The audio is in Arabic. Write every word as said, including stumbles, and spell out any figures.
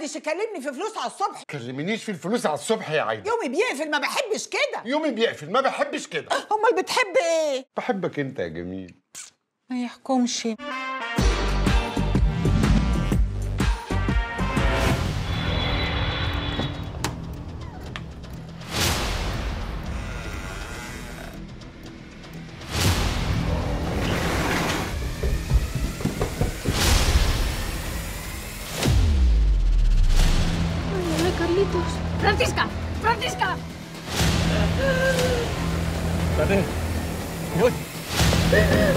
حدش يكلمني في فلوس على الصبح. كلمنيش في الفلوس على الصبح يا عايده. يومي بيقفل، ما بحبش كده. يومي بيقفل، ما بحبش كده. امال بتحب ايه؟ بحبك انت يا جميل. ما يحكمش. ¡Francisca! ¡Francisca! ¡Date! ¡Dios!